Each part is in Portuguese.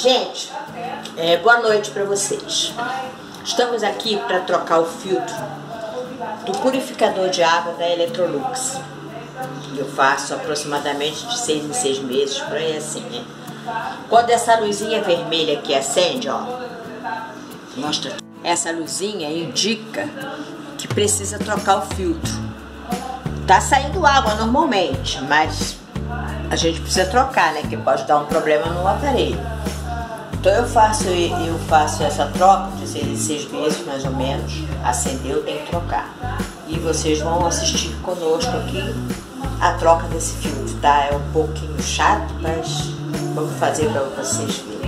Gente, boa noite para vocês. Estamos aqui para trocar o filtro do purificador de água da Electrolux. Eu faço aproximadamente de 6 em 6 meses, por aí assim, né? Quando essa luzinha vermelha aqui acende, ó, mostra. Essa luzinha indica que precisa trocar o filtro. Tá saindo água normalmente, mas a gente precisa trocar, né? Que pode dar um problema no aparelho. Então eu faço essa troca de 6 em 6 meses, mais ou menos. Acendeu, tem que trocar. E vocês vão assistir conosco aqui a troca desse filtro, tá? É um pouquinho chato, mas vamos fazer para vocês verem.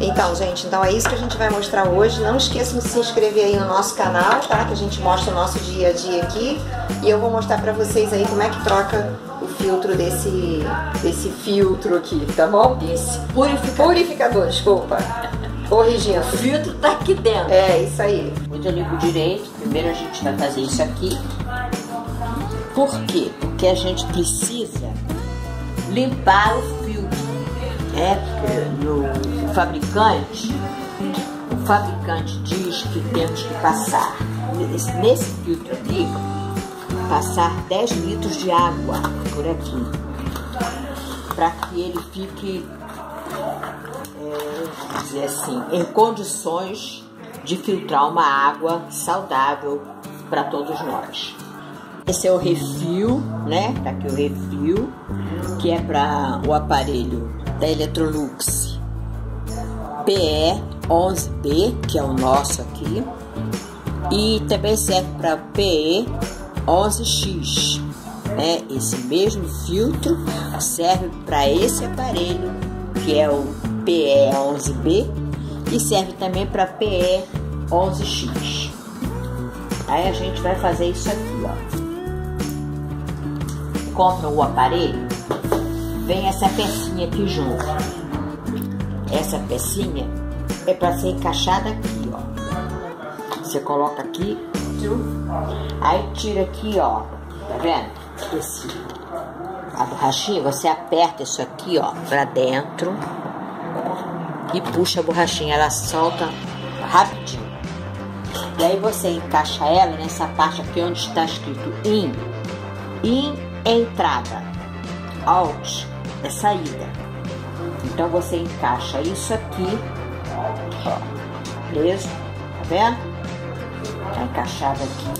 Então, gente, é isso que a gente vai mostrar hoje. Não esqueçam de se inscrever aí no nosso canal, tá? Que a gente mostra o nosso dia a dia aqui. E eu vou mostrar para vocês aí como é que troca o filtro desse filtro aqui, tá bom? Esse purificador. Purificador, desculpa. Corrigindo. O filtro tá aqui dentro. É, isso aí. Muito limpo direito. Primeiro a gente vai fazer isso aqui. Por quê? Porque a gente precisa limpar o filtro. É, porque o fabricante diz que temos que passar, nesse filtro aqui, passar 10 litros de água por aqui, para que ele fique, vamos dizer assim, em condições de filtrar uma água saudável para todos nós. Esse é o refil, né? Tá aqui o refil, que é para o aparelho da Electrolux PE11B, que é o nosso aqui, e também serve para PE11x, né? Esse mesmo filtro serve para esse aparelho, que é o PE11B, e serve também para PE11x. Aí a gente vai fazer isso aqui, ó. Compra o aparelho, vem essa pecinha aqui junto. Essa pecinha é para ser encaixada aqui, ó. Você coloca aqui, aí tira aqui, ó. Tá vendo? Esse, a borrachinha, você aperta isso aqui, ó, pra dentro e puxa a borrachinha, ela solta rapidinho. E aí você encaixa ela nessa parte aqui onde está escrito IN. IN é entrada, OUT é saída. Então você encaixa isso aqui, ó, preso, tá vendo? Tá encaixado aqui,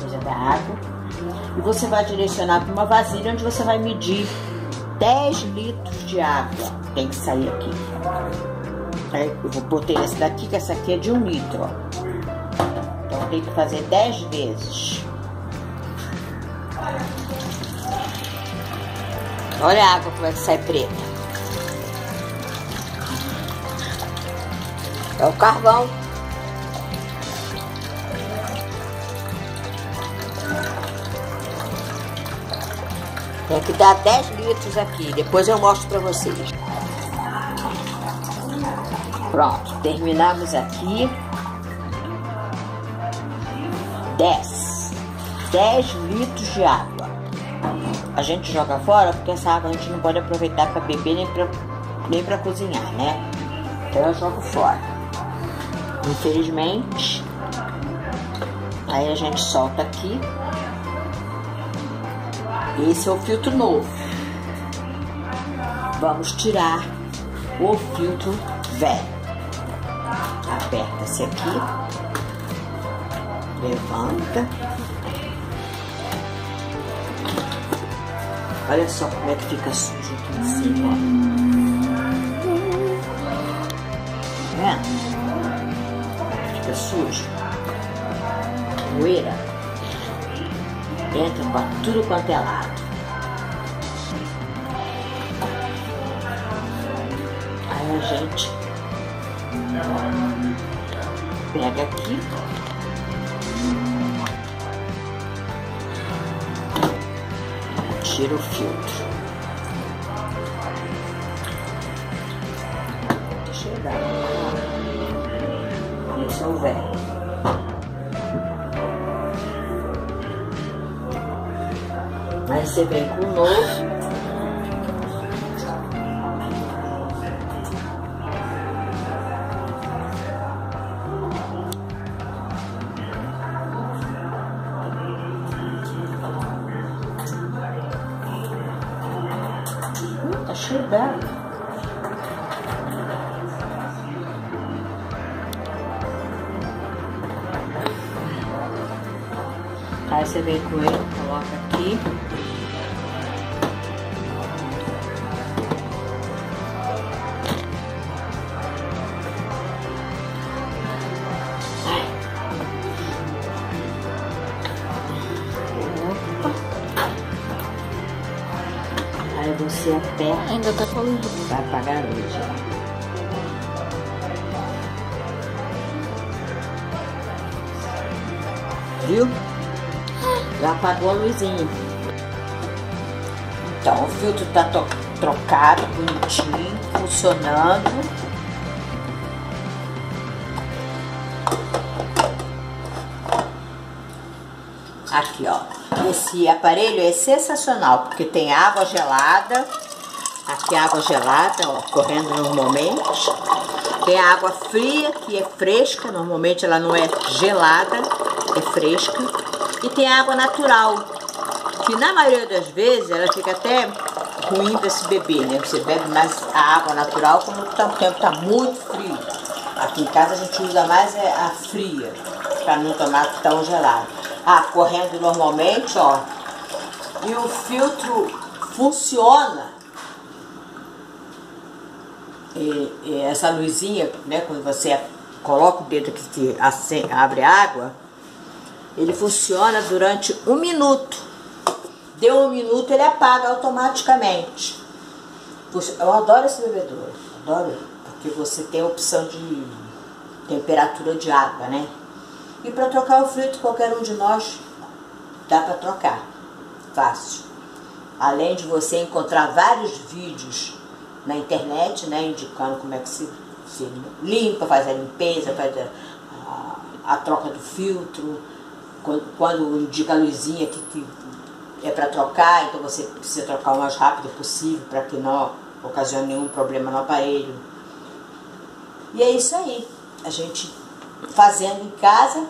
coisa da água. E você vai direcionar para uma vasilha onde você vai medir 10 litros de água. Tem que sair aqui. Aí eu vou botar essa daqui, que essa aqui é de 1 litro, ó. Então tem que fazer 10 vezes. Olha a água como é que sai preta. É o carvão. Tem que dar 10 litros aqui. Depois eu mostro pra vocês. Pronto, terminamos aqui. 10 litros de água. A gente joga fora porque essa água a gente não pode aproveitar para beber nem para cozinhar, né? Então eu jogo fora. Infelizmente. Aí a gente solta aqui. Esse é o filtro novo. Vamos tirar o filtro velho. Aperta-se aqui. Levanta. Olha só como é que fica sujo aqui em cima, ó. Tá vendo? Fica sujo. Poeira. Entra pra tudo quanto é lado. Aí a gente pega aqui. Tira o filtro. Deixa eu dar. Esse é o velho. Aí você vem com o novo. too bad. Aí você vem com ele, coloca aqui. Você aperta. Ainda tá colorido. Vai apagar a luz, ó. Viu? Já apagou a luzinha. Então, o filtro tá trocado, bonitinho, funcionando. Aqui, ó. Esse aparelho é sensacional, porque tem água gelada, aqui água gelada, ó, correndo normalmente. Tem água fria, que é fresca, normalmente ela não é gelada, é fresca. E tem água natural, que na maioria das vezes ela fica até ruim para se beber, né? Você bebe mais a água natural quando o tempo está muito frio. Aqui em casa a gente usa mais a fria, para não tomar tão gelado. Ah, correndo normalmente, ó, e o filtro funciona, e essa luzinha, né, quando você coloca o dedo que se abre água, ele funciona durante 1 minuto, deu 1 minuto ele apaga automaticamente. Puxa, eu adoro esse bebedouro, adoro, porque você tem a opção de temperatura de água, né? E para trocar o filtro, qualquer um de nós dá para trocar, fácil. Além de você encontrar vários vídeos na internet, né, indicando como é que se limpa, faz a limpeza, faz a troca do filtro, quando indica a luzinha que é para trocar, então você precisa trocar o mais rápido possível para que não ocasione nenhum problema no aparelho. E é isso aí, a gente fazendo em casa,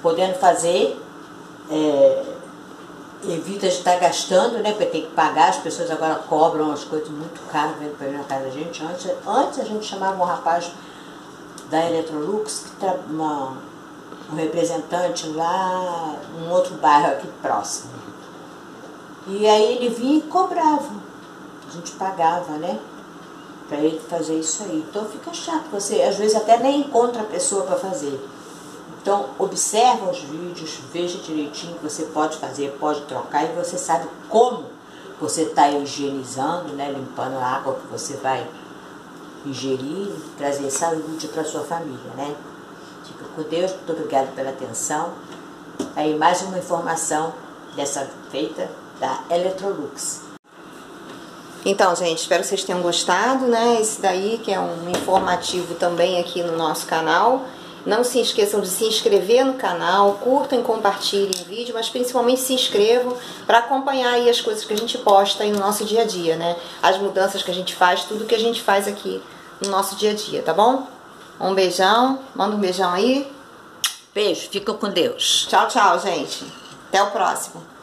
podendo fazer, evita de estar gastando, né? Porque tem que pagar, as pessoas agora cobram as coisas muito caras, vendo para na casa da gente. Antes a gente chamava um rapaz da Electrolux, que um representante lá, um outro bairro aqui próximo. E aí ele vinha e cobrava, a gente pagava, né? Para ele fazer isso aí. Então fica chato, você às vezes até nem encontra a pessoa para fazer. Então observa os vídeos, veja direitinho que você pode fazer, pode trocar, e você sabe como você está higienizando, né, limpando a água que você vai ingerir, trazer saúde para sua família, né? Fica com Deus, muito obrigada pela atenção. Aí mais uma informação dessa feita da Electrolux. Então, gente, espero que vocês tenham gostado, né? Esse daí que é um informativo também aqui no nosso canal. Não se esqueçam de se inscrever no canal, curtam e compartilhem o vídeo, mas principalmente se inscrevam para acompanhar aí as coisas que a gente posta aí no nosso dia a dia, né? As mudanças que a gente faz, tudo que a gente faz aqui no nosso dia a dia, tá bom? Um beijão, manda um beijão aí. Beijo, fica com Deus. Tchau, tchau, gente. Até o próximo.